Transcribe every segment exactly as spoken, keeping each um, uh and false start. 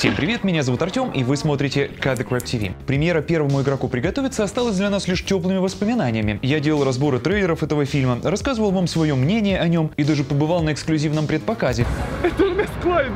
Всем привет, меня зовут Артем, и вы смотрите Cut The Crap ти ви. Премьера «Первому игроку приготовиться» осталась для нас лишь теплыми воспоминаниями. Я делал разборы трейлеров этого фильма, рассказывал вам свое мнение о нем и даже побывал на эксклюзивном предпоказе. Это у нас Флайн.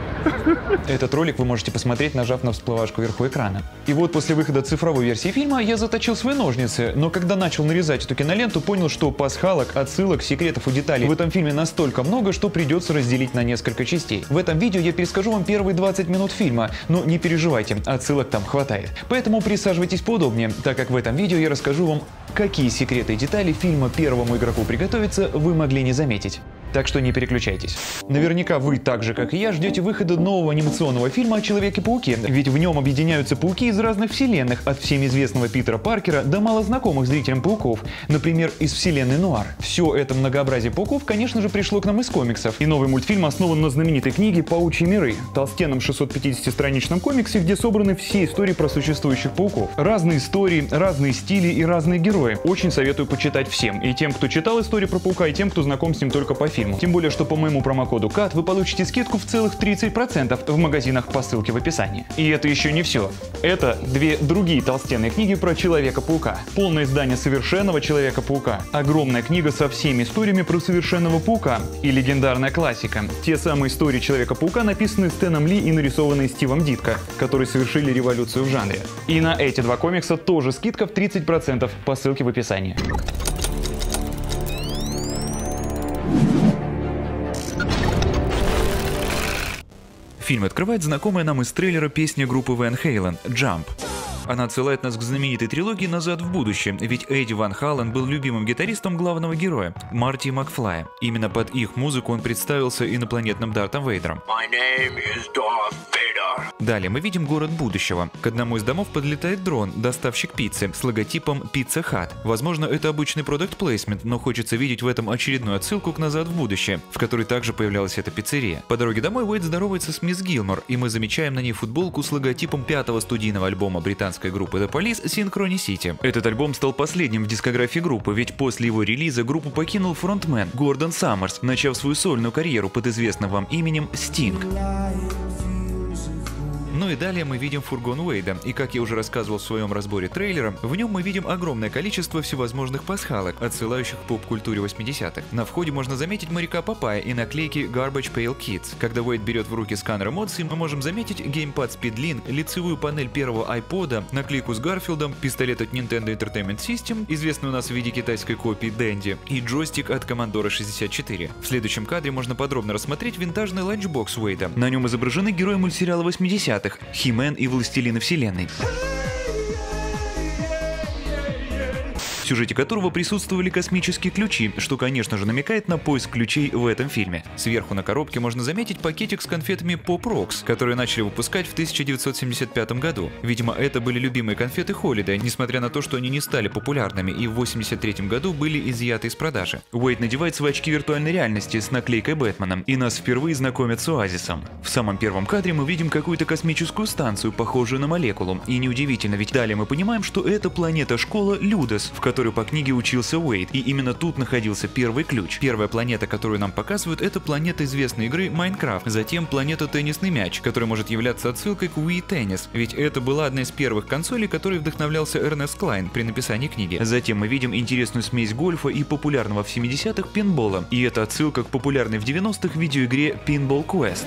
Этот ролик вы можете посмотреть, нажав на всплывашку вверху экрана. И вот после выхода цифровой версии фильма я заточил свои ножницы, но когда начал нарезать эту киноленту, понял, что пасхалок, отсылок, секретов и деталей в этом фильме настолько много, что придется разделить на несколько частей. В этом видео я перескажу вам первые двадцать минут фильма, но не переживайте, отсылок там хватает. Поэтому присаживайтесь поудобнее, так как в этом видео я расскажу вам, какие секреты и детали фильма «Первому игроку приготовиться» вы могли не заметить. Так что не переключайтесь. Наверняка вы, так же как и я, ждете выхода нового анимационного фильма о Человеке-пауке, ведь в нем объединяются пауки из разных вселенных, от всем известного Питера Паркера до малознакомых зрителям пауков, например, из вселенной Нуар. Все это многообразие пауков, конечно же, пришло к нам из комиксов, и новый мультфильм основан на знаменитой книге «Паучьи миры», толстенном шестисотпятидесятистраничном комиксе, где собраны все истории про существующих пауков. Разные истории, разные стили и разные герои. Очень советую почитать всем, и тем, кто читал историю про паука, и тем, кто знаком с ним только по фильму. Тем более, что по моему промокоду Cut вы получите скидку в целых тридцать процентов в магазинах по ссылке в описании. И это еще не все. Это две другие толстенные книги про Человека-паука. Полное издание Совершенного Человека-паука. Огромная книга со всеми историями про Совершенного Паука и легендарная классика. Те самые истории Человека-паука, написанные Стэном Ли и нарисованные Стивом Дитко, которые совершили революцию в жанре. И на эти два комикса тоже скидка в тридцать процентов по ссылке в описании. Фильм открывает знакомая нам из трейлера песня группы Ван Хейлен «Jump». Она отсылает нас к знаменитой трилогии «Назад в будущее», ведь Эдди Ван Халлен был любимым гитаристом главного героя – Марти Макфлая. Именно под их музыку он представился инопланетным Дартом Вейдером. My name is Darth Vader. Далее мы видим город будущего. К одному из домов подлетает дрон, доставщик пиццы, с логотипом «Пицца Хат». Возможно, это обычный продакт-плейсмент, но хочется видеть в этом очередную отсылку к «Назад в будущее», в которой также появлялась эта пиццерия. По дороге домой Уэйд здоровается с мисс Гилмор, и мы замечаем на ней футболку с логотипом пятого студийного альбома британского группы The Police Synchronicity. Этот альбом стал последним в дискографии группы, ведь после его релиза группу покинул фронтмен Гордон Саммерс, начав свою сольную карьеру под известным вам именем Sting. Ну и далее мы видим фургон Уэйда, и как я уже рассказывал в своем разборе трейлера, в нем мы видим огромное количество всевозможных пасхалок, отсылающих к поп-культуре восьмидесятых. На входе можно заметить моряка Папайя и наклейки Garbage Pail Kids. Когда Уэйд берет в руки сканер эмоций, мы можем заметить геймпад Speedlin, лицевую панель первого iPod, наклейку с Гарфилдом, пистолет от Nintendo Entertainment System, известный у нас в виде китайской копии Дэнди, и джойстик от Commodore шестьдесят четыре. В следующем кадре можно подробно рассмотреть винтажный ланчбокс Уэйда. На нем изображены герои мультсериала восьмидесятых. Хи-Мен и Властелины Вселенной, в сюжете которого присутствовали космические ключи, что, конечно же, намекает на поиск ключей в этом фильме. Сверху на коробке можно заметить пакетик с конфетами Pop Rocks, которые начали выпускать в тысяча девятьсот семьдесят пятом году. Видимо, это были любимые конфеты Холлида, несмотря на то, что они не стали популярными и в тысяча девятьсот восемьдесят третьем году были изъяты из продажи. Уэйд надевает свои очки виртуальной реальности с наклейкой Бэтмена, и нас впервые знакомят с Оазисом. В самом первом кадре мы видим какую-то космическую станцию, похожую на молекулу, и неудивительно, ведь далее мы понимаем, что это планета-школа Людос, в которой который по книге учился Уэйд, и именно тут находился первый ключ. Первая планета, которую нам показывают, это планета известной игры Майнкрафт, затем планета Теннисный мяч, который может являться отсылкой к Wii Tennis, ведь это была одна из первых консолей, которой вдохновлялся Эрнест Клайн при написании книги. Затем мы видим интересную смесь гольфа и популярного в семидесятых пинбола, и это отсылка к популярной в девяностых видеоигре Pinball Quest.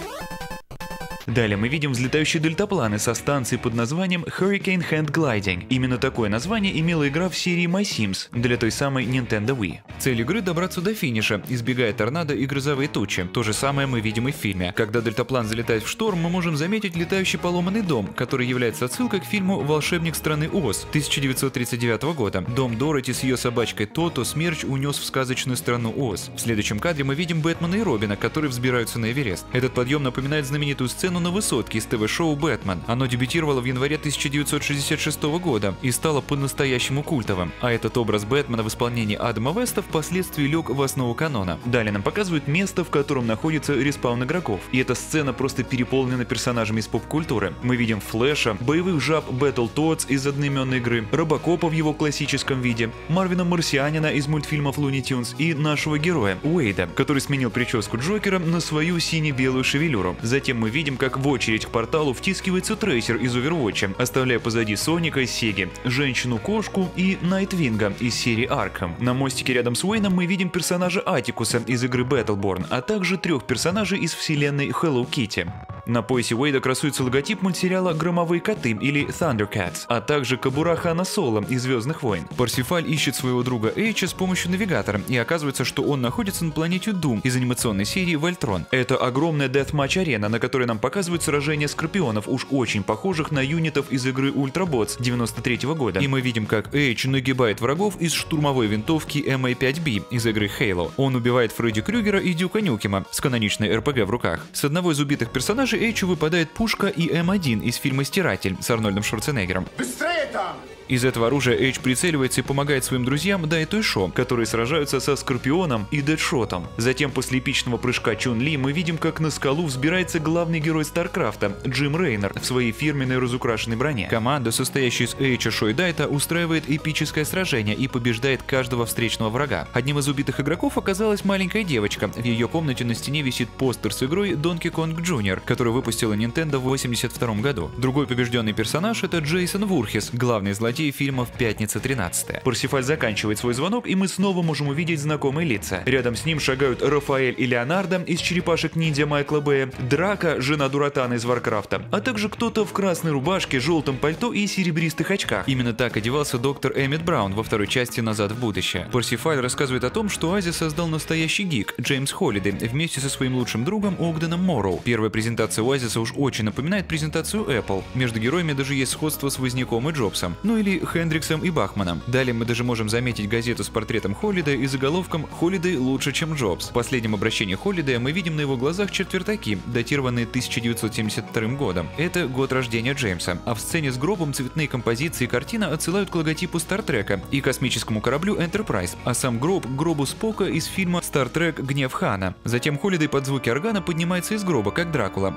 Далее мы видим взлетающие дельтапланы со станции под названием Hurricane Hand Gliding. Именно такое название имела игра в серии My Sims для той самой Nintendo Wii. Цель игры — добраться до финиша, избегая торнадо и грозовые тучи. То же самое мы видим и в фильме. Когда дельтаплан залетает в шторм, мы можем заметить летающий поломанный дом, который является отсылкой к фильму «Волшебник страны Оз» тысяча девятьсот тридцать девятого года. Дом Дороти с ее собачкой Тото смерч унес в сказочную страну Оз. В следующем кадре мы видим Бэтмена и Робина, которые взбираются на Эверест. Этот подъем напоминает знаменитую сцену на высотке из ТВ-шоу «Бэтмен». Оно дебютировало в январе тысяча девятьсот шестьдесят шестого года и стало по-настоящему культовым, а этот образ Бэтмена в исполнении Адама Веста впоследствии лег в основу канона. Далее нам показывают место, в котором находится респаун игроков, и эта сцена просто переполнена персонажами из поп-культуры. Мы видим Флэша, боевых жаб Battletoads из одноименной игры, Робокопа в его классическом виде, Марвина Марсианина из мультфильмов Луни Тюнс и нашего героя Уэйда, который сменил прическу Джокера на свою сине-белую шевелюру. Затем мы видим, как как в очередь к порталу втискивается Трейсер из Овервотча, оставляя позади Соника, Сеги, Женщину-кошку и Найтвинга из серии Аркхэм. На мостике рядом с Уэйном мы видим персонажа Атикуса из игры Battleborn, а также трех персонажей из вселенной Hello Kitty. На поясе Уэйда красуется логотип мультсериала «Громовые коты» или «Thundercats», а также кобура Хана Соло из «Звездных войн». Парсифаль ищет своего друга Эйча с помощью навигатора, и оказывается, что он находится на планете Doom из анимационной серии «Вольтрон». Это огромная дэт-матч-арена, на которой нам показывают сражение скорпионов, уж очень похожих на юнитов из игры «Ультработс» девяносто третьего года. И мы видим, как Эйч нагибает врагов из штурмовой винтовки эм а пять би из игры «Halo». Он убивает Фредди Крюгера и Дюка Нюкема с каноничной эр пэ гэ в руках. С одного из убитых персонажей Эйчу выпадает пушка и эм один из фильма «Стиратель» с Арнольдом Шварценеггером. Быстрее там! Из этого оружия Эйдж прицеливается и помогает своим друзьям Дайт и Шо, которые сражаются со Скорпионом и Дэдшотом. Затем после эпичного прыжка Чун Ли мы видим, как на скалу взбирается главный герой Старкрафта Джим Рейнер в своей фирменной разукрашенной броне. Команда, состоящая из Эйджа, Шо и Дайта, устраивает эпическое сражение и побеждает каждого встречного врага. Одним из убитых игроков оказалась маленькая девочка. В ее комнате на стене висит постер с игрой Donkey Kong Junior, которую выпустила Nintendo в восемьдесят втором году. Другой побежденный персонаж — это Джейсон Вурхис, главный злодей фильмов «Пятница тринадцатое». Парсифаль заканчивает свой звонок, и мы снова можем увидеть знакомые лица. Рядом с ним шагают Рафаэль и Леонардо из «Черепашек-ниндзя» Майкла Бэя, Драка, жена Дуратана из «Варкрафта», а также кто-то в красной рубашке, желтом пальто и серебристых очках. Именно так одевался доктор Эммет Браун во второй части «Назад в будущее». Парсифаль рассказывает о том, что Оазис создал настоящий гик Джеймс Холлидей вместе со своим лучшим другом Огденом Морроу. Первая презентация Оазиса уж очень напоминает презентацию Apple. Между героями даже есть сходство с Возняком и Джобсом. Ну или Хендриксом и Бахманом. Далее мы даже можем заметить газету с портретом Холлидея и заголовком «Холлидей лучше, чем Джобс». В последнем обращении Холлидея мы видим на его глазах четвертаки, датированные тысяча девятьсот семьдесят вторым годом. Это год рождения Джеймса. А в сцене с гробом цветные композиции и картина отсылают к логотипу Стартрека и космическому кораблю Enterprise, а сам гроб к гробу Спока из фильма «Стартрек. Гнев Хана». Затем Холлидей под звуки органа поднимается из гроба, как Дракула.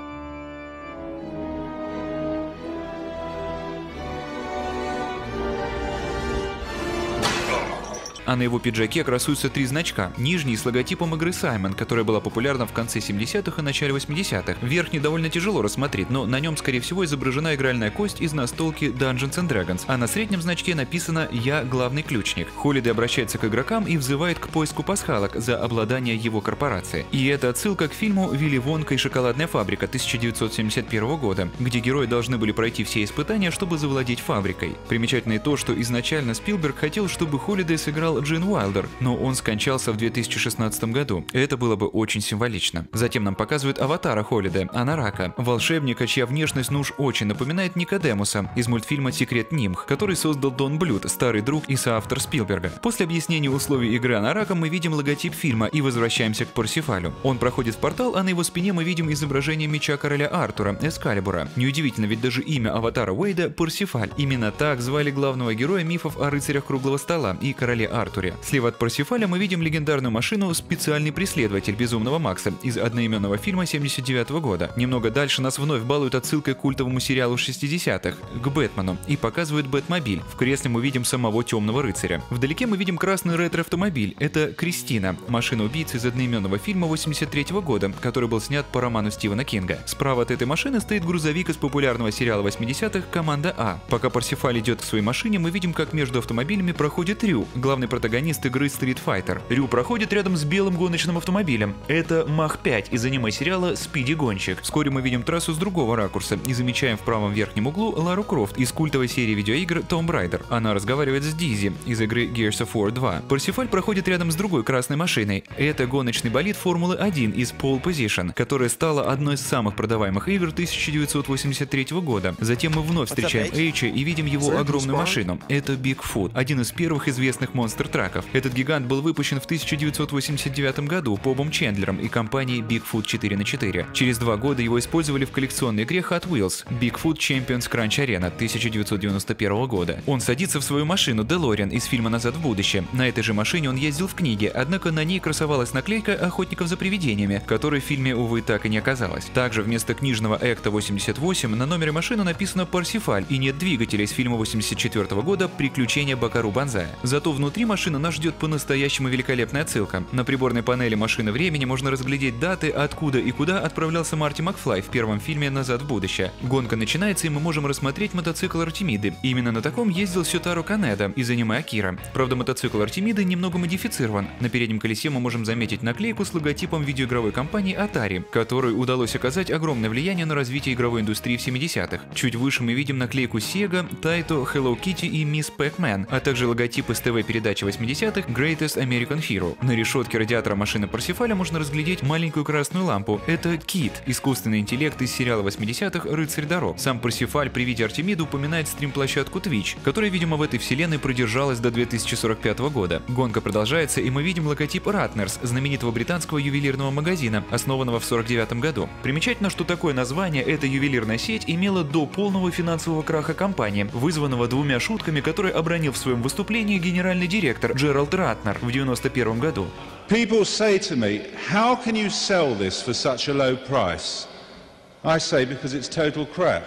А на его пиджаке красуются три значка. Нижний с логотипом игры Саймон, которая была популярна в конце семидесятых и начале восьмидесятых. Верхний довольно тяжело рассмотреть, но на нем, скорее всего, изображена игральная кость из настолки Данжонс энд Драгонс, а на среднем значке написано «Я главный ключник». Холлидей обращается к игрокам и взывает к поиску пасхалок за обладание его корпорации. И это отсылка к фильму «Вилли Вонка и шоколадная фабрика» тысяча девятьсот семьдесят первого года, где герои должны были пройти все испытания, чтобы завладеть фабрикой. Примечательно и то, что изначально Спилберг хотел, чтобы Холлидей сыграл Джин Уайлдер, но он скончался в две тысячи шестнадцатом году. Это было бы очень символично. Затем нам показывают аватара Холлидея, Анарака, волшебника, чья внешность ну уж очень напоминает Никодемуса из мультфильма «Секрет Нимх», который создал Дон Блюд, старый друг и соавтор Спилберга. После объяснения условий игры Анарака мы видим логотип фильма и возвращаемся к Парсифалю. Он проходит в портал, а на его спине мы видим изображение меча короля Артура, Эскалибура. Неудивительно, ведь даже имя аватара Уэйда – Парсифаль. Именно так звали главного героя мифов о рыцарях круглого стола и короле Артура. Артуре. Слева от Парсифаля мы видим легендарную машину «Специальный преследователь Безумного Макса» из одноименного фильма семьдесят девятого года. Немного дальше нас вновь балуют отсылкой к культовому сериалу шестидесятых, к Бэтмену, и показывают Бэтмобиль. В кресле мы видим самого Темного Рыцаря. Вдалеке мы видим красный ретро-автомобиль. Это «Кристина», машина-убийца из одноименного фильма восемьдесят третьего года, который был снят по роману Стивена Кинга. Справа от этой машины стоит грузовик из популярного сериала восьмидесятых «Команда А». Пока Парсифаль идет к своей машине, мы видим, как между автомобилями проходит Рю, главный протагонист игры Street Fighter. Рю проходит рядом с белым гоночным автомобилем. Это Мах пять из аниме-сериала «Спиди-гонщик». Вскоре мы видим трассу с другого ракурса и замечаем в правом верхнем углу Лару Крофт из культовой серии видеоигр Tomb Raider. Она разговаривает с Дизи из игры Gears of War два. Парсифаль проходит рядом с другой красной машиной. Это гоночный болид Формулы один из Pole Position, которая стала одной из самых продаваемых игр тысяча девятьсот восемьдесят третьего года. Затем мы вновь встречаем Эйча и видим его огромную машину. Это Бигфут, один из первых известных монстров траков. Этот гигант был выпущен в тысяча девятьсот восемьдесят девятом году Бобом Чендлером и компанией Bigfoot четыре на четыре. Через два года его использовали в коллекционной игре Hot Wheels Bigfoot Champions Crunch Arena тысяча девятьсот девяносто первого года. Он садится в свою машину Делориан из фильма «Назад в будущее». На этой же машине он ездил в книге, однако на ней красовалась наклейка «Охотников за привидениями», которой в фильме, увы, так и не оказалось. Также вместо книжного Экта восемьдесят восемь на номере машины написано «Парсифаль» и нет двигателя из фильма восемьдесят четвертого года «Приключения Бакару Банзая». Зато внутри машину нас ждет по-настоящему великолепная отсылка. На приборной панели машины времени можно разглядеть даты, откуда и куда отправлялся Марти Макфлай в первом фильме «Назад в будущее». Гонка начинается, и мы можем рассмотреть мотоцикл Артемиды. Именно на таком ездил Сютару Канеда из аниме «Акира». Правда, мотоцикл Артемиды немного модифицирован. На переднем колесе мы можем заметить наклейку с логотипом видеоигровой компании Atari, которой удалось оказать огромное влияние на развитие игровой индустрии в семидесятых. Чуть выше мы видим наклейку Сега, Тайто, Hello Kitty и мисс Pac-Man, а также логотипы с ТВ-передачи восьмидесятых Greatest American Hero. На решетке радиатора машины Парсифаля можно разглядеть маленькую красную лампу. Это Кит, искусственный интеллект из сериала восьмидесятых «Рыцарь дорог». Сам Парсифаль при виде Артемиды упоминает стрим-площадку Twitch, которая, видимо, в этой вселенной продержалась до две тысячи сорок пятого года. Гонка продолжается, и мы видим логотип Ратнерс, знаменитого британского ювелирного магазина, основанного в сорок девятом году. Примечательно, что такое название эта ювелирная сеть имела до полного финансового краха компании, вызванного двумя шутками, которые обронил в своем выступлении генеральный директор Джеральд Ратнер в девяносто первом году. People say to me, how can you sell this for such a low price? I say, because it's total crap.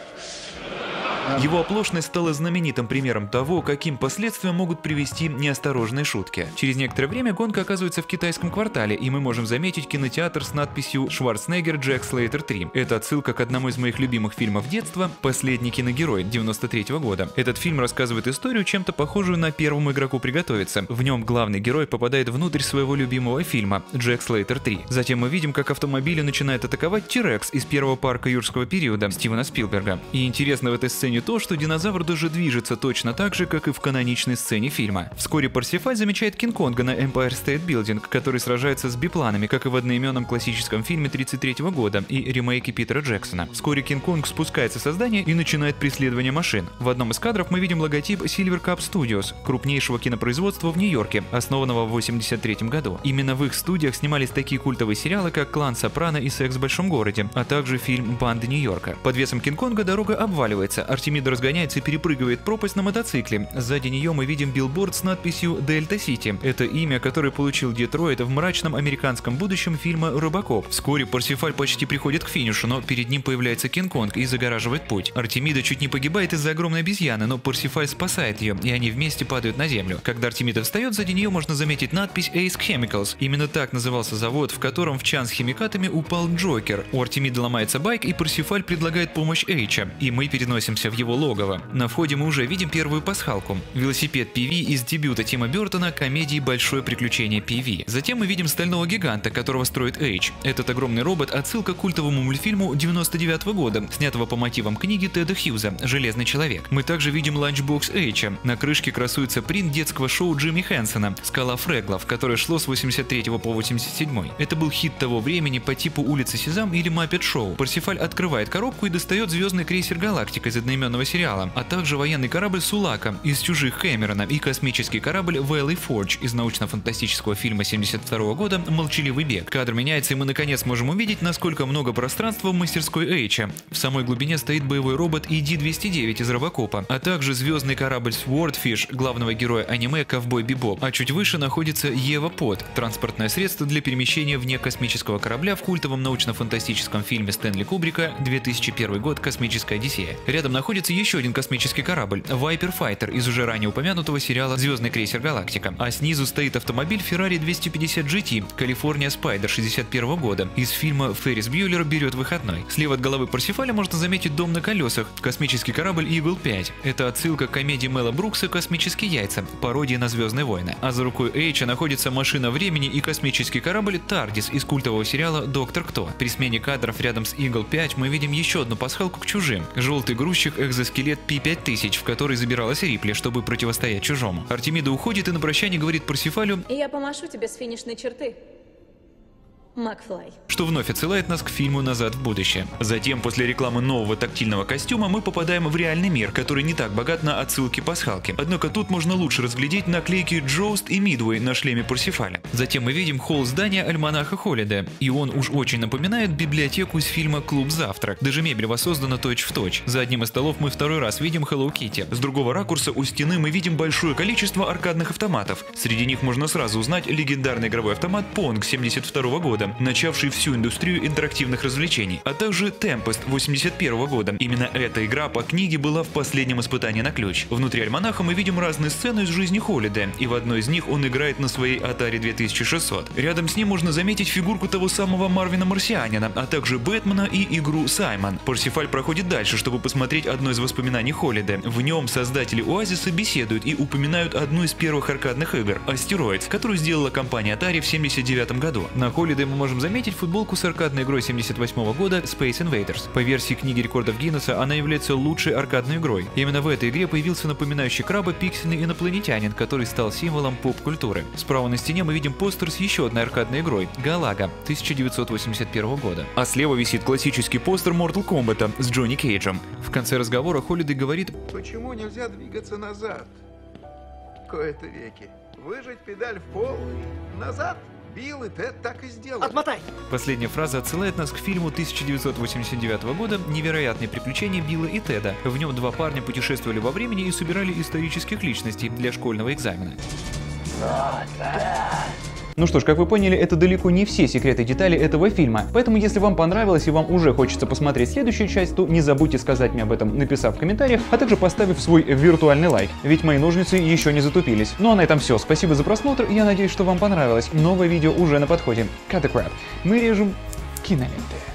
Его оплошность стала знаменитым примером того, каким последствиям могут привести неосторожные шутки. Через некоторое время гонка оказывается в китайском квартале, и мы можем заметить кинотеатр с надписью «Шварценеггер Джек Слейтер три». Это отсылка к одному из моих любимых фильмов детства «Последний киногерой» девяносто третьего года. Этот фильм рассказывает историю, чем-то похожую на «Первому игроку приготовиться». В нем главный герой попадает внутрь своего любимого фильма «Джек Слейтер три». Затем мы видим, как автомобили начинает атаковать Ти-Рекс из первого парка юрского периода Стивена Спилберга. И интересно в этой сцене не то, что динозавр даже движется точно так же, как и в каноничной сцене фильма. Вскоре Парсифаль замечает Кинг-Конга на Empire State Building, который сражается с бипланами, как и в одноименном классическом фильме тридцать третьего года и ремейке Питера Джексона. Вскоре Кинг-Конг спускается со здания и начинает преследование машин. В одном из кадров мы видим логотип Silver Cup Studios, крупнейшего кинопроизводства в Нью-Йорке, основанного в восемьдесят третьем году. Именно в их студиях снимались такие культовые сериалы, как «Клан Сопрано» и «Секс в большом городе», а также фильм «Банды Нью-Йорка». Под весом Кинг-Конга дорога обваливается, Артемида разгоняется и перепрыгивает пропасть на мотоцикле. Сзади нее мы видим билборд с надписью «Дельта Сити». Это имя, которое получил Детройт в мрачном американском будущем фильма «Робокоп». Вскоре Парсифаль почти приходит к финишу, но перед ним появляется Кинг-Конг и загораживает путь. Артемида чуть не погибает из-за огромной обезьяны, но Парсифаль спасает ее, и они вместе падают на землю. Когда Артемида встает, сзади нее можно заметить надпись «Ace Chemicals». Именно так назывался завод, в котором в чан с химикатами упал Джокер. У Артемиды ломается байк, и Парсифаль предлагает помощь Эйча, и мы переносимся в его логово. На входе мы уже видим первую пасхалку – велосипед Пи-Ви из дебюта Тима Бёртона комедии «Большое приключение Пи-Ви». Затем мы видим стального гиганта, которого строит Эйдж. Этот огромный робот – отсылка к культовому мультфильму девяносто девятого года, снятого по мотивам книги Теда Хьюза «Железный человек». Мы также видим ланчбокс Эйджа. На крышке красуется принт детского шоу Джимми Хэнсона «Скала Фреглов», которое шло с восемьдесят третьего по восемьдесят седьмой. Это был хит того времени по типу «Улицы Сезам» или «Маппет Шоу». Парсифаль открывает коробку и достает звездный крейсер «Галактика» из одноименного сериала, а также военный корабль «Сулака» из «Чужих» Кэмерона и космический корабль «Вэлли Фордж» из научно-фантастического фильма семьдесят второго года «Молчаливый бег». Кадр меняется, и мы наконец можем увидеть, насколько много пространства в мастерской Эйча. В самой глубине стоит боевой робот И Ди двести девять из «Робокопа», а также звездный корабль «Swordfish» главного героя аниме «Ковбой Бибоп», а чуть выше находится «Ева-Под» — транспортное средство для перемещения вне космического корабля в культовом научно-фантастическом фильме Стэнли Кубрика две тысячи первый год «Космическая Одиссея». Рядом находится еще один космический корабль – Viper Fighter из уже ранее упомянутого сериала «Звездный крейсер Галактика». А снизу стоит автомобиль Ferrari двести пятьдесят джи ти «Калифорния Спайдер» шестьдесят первого года из фильма «Феррис Бьюллер берет выходной». Слева от головы Парсифаля можно заметить дом на колесах – космический корабль Eagle пять. Это отсылка к комедии Мела Брукса «Космические яйца», пародия на «Звездные войны». А за рукой Эйча находится машина времени и космический корабль «Тардис» из культового сериала «Доктор Кто». При смене кадров рядом с Eagle пять мы видим еще одну пасхалку к «Чужим». Желтый грузчик – экзоскелет Пи пять тысяч, в который забиралась Рипли, чтобы противостоять чужому. Артемида уходит и на прощание говорит Парсифалю: «Я помашу тебе с финишной черты, Макфлай», что вновь отсылает нас к фильму «Назад в будущее». Затем, после рекламы нового тактильного костюма, мы попадаем в реальный мир, который не так богат на отсылки-пасхалки. Однако тут можно лучше разглядеть наклейки «Джоуст» и «Мидуэй» на шлеме Парсифаля. Затем мы видим холл здания альманаха Холлида, и он уж очень напоминает библиотеку из фильма «Клуб завтрак». Даже мебель воссоздана точь-в-точь. За одним из столов мы второй раз видим Hello Kitty. С другого ракурса у стены мы видим большое количество аркадных автоматов. Среди них можно сразу узнать легендарный игровой автомат «Понг» семьдесят второго года, года, начавший всю индустрию интерактивных развлечений, а также Tempest восемьдесят первого года. Именно эта игра по книге была в последнем испытании на ключ. Внутри альманаха мы видим разные сцены из жизни Холлида, и в одной из них он играет на своей Atari две тысячи шестьсот. Рядом с ним можно заметить фигурку того самого Марвина Марсианина, а также Бэтмена и игру Саймон. Парсифаль проходит дальше, чтобы посмотреть одно из воспоминаний Холлида. В нем создатели Оазиса беседуют и упоминают одну из первых аркадных игр – Астероид, которую сделала компания Atari в семьдесят девятом году. На Холлиде мы можем заметить футболку с аркадной игрой семьдесят восьмого года Space Invaders. По версии книги рекордов Гиннесса она является лучшей аркадной игрой. Именно в этой игре появился напоминающий краба пиксельный инопланетянин, который стал символом поп-культуры. Справа на стене мы видим постер с еще одной аркадной игрой – Галага тысяча девятьсот восемьдесят первого года. А слева висит классический постер Mortal Kombat с Джонни Кейджем. В конце разговора Холлиде говорит: «Почему нельзя двигаться назад? Кое-то веки. Выжать педаль в пол и назад. Билл и Тед так и сделал. Отмотай!» Последняя фраза отсылает нас к фильму тысяча девятьсот восемьдесят девятого года «Невероятные приключения Билла и Теда». В нем два парня путешествовали во времени и собирали исторических личностей для школьного экзамена. Ну что ж, как вы поняли, это далеко не все секреты и детали этого фильма, поэтому если вам понравилось и вам уже хочется посмотреть следующую часть, то не забудьте сказать мне об этом, написав в комментариях, а также поставив свой виртуальный лайк, ведь мои ножницы еще не затупились. Ну а на этом все, спасибо за просмотр, я надеюсь, что вам понравилось, новое видео уже на подходе. Cut The Crap. Мы режем киноленты.